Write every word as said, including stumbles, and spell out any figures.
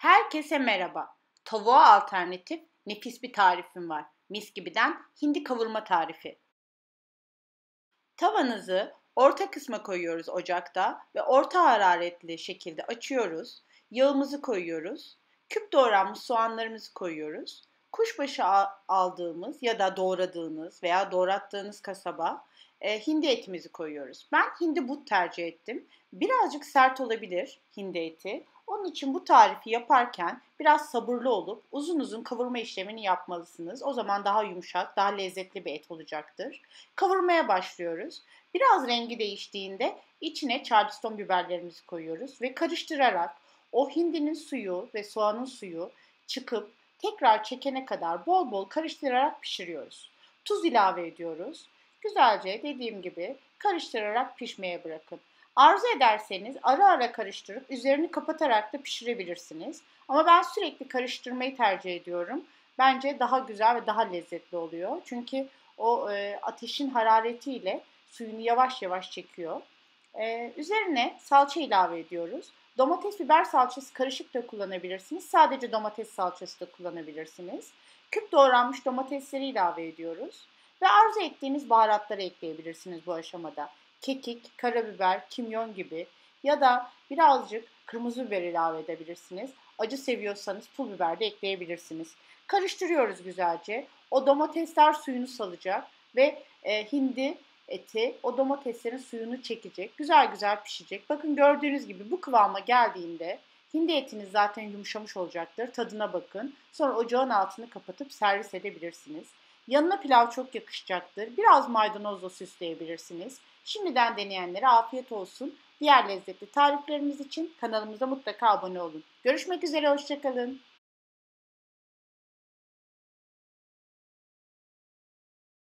Herkese merhaba. Tavuğa alternatif nefis bir tarifim var. Mis gibiden hindi kavurma tarifi. Tavanızı orta kısma koyuyoruz ocakta ve orta hararetli şekilde açıyoruz. Yağımızı koyuyoruz. Küp doğranmış soğanlarımızı koyuyoruz. Kuşbaşı aldığımız ya da doğradığınız veya doğrattığınız kasaba e, hindi etimizi koyuyoruz. Ben hindi but tercih ettim. Birazcık sert olabilir hindi eti. Onun için bu tarifi yaparken biraz sabırlı olup uzun uzun kavurma işlemini yapmalısınız. O zaman daha yumuşak, daha lezzetli bir et olacaktır. Kavurmaya başlıyoruz. Biraz rengi değiştiğinde içine Charleston biberlerimizi koyuyoruz ve karıştırarak o hindinin suyu ve soğanın suyu çıkıp tekrar çekene kadar bol bol karıştırarak pişiriyoruz. Tuz ilave ediyoruz. Güzelce dediğim gibi karıştırarak pişmeye bırakın. Arzu ederseniz ara ara karıştırıp üzerini kapatarak da pişirebilirsiniz. Ama ben sürekli karıştırmayı tercih ediyorum. Bence daha güzel ve daha lezzetli oluyor. Çünkü o e, ateşin hararetiyle suyunu yavaş yavaş çekiyor. E, üzerine salça ilave ediyoruz. Domates, biber salçası karışık da kullanabilirsiniz. Sadece domates salçası da kullanabilirsiniz. Küp doğranmış domatesleri ilave ediyoruz. Ve arzu ettiğiniz baharatları ekleyebilirsiniz bu aşamada. Kekik, karabiber, kimyon gibi ya da birazcık kırmızı biber ilave edebilirsiniz. Acı seviyorsanız pul biber de ekleyebilirsiniz. Karıştırıyoruz güzelce. O domatesler suyunu salacak ve e, hindi eti o domateslerin suyunu çekecek. Güzel güzel pişecek. Bakın gördüğünüz gibi bu kıvama geldiğinde hindi etiniz zaten yumuşamış olacaktır. Tadına bakın. Sonra ocağın altını kapatıp servis edebilirsiniz. Yanına pilav çok yakışacaktır. Biraz maydanozla süsleyebilirsiniz. Şimdiden deneyenlere afiyet olsun. Diğer lezzetli tariflerimiz için kanalımıza mutlaka abone olun. Görüşmek üzere, hoşça kalın.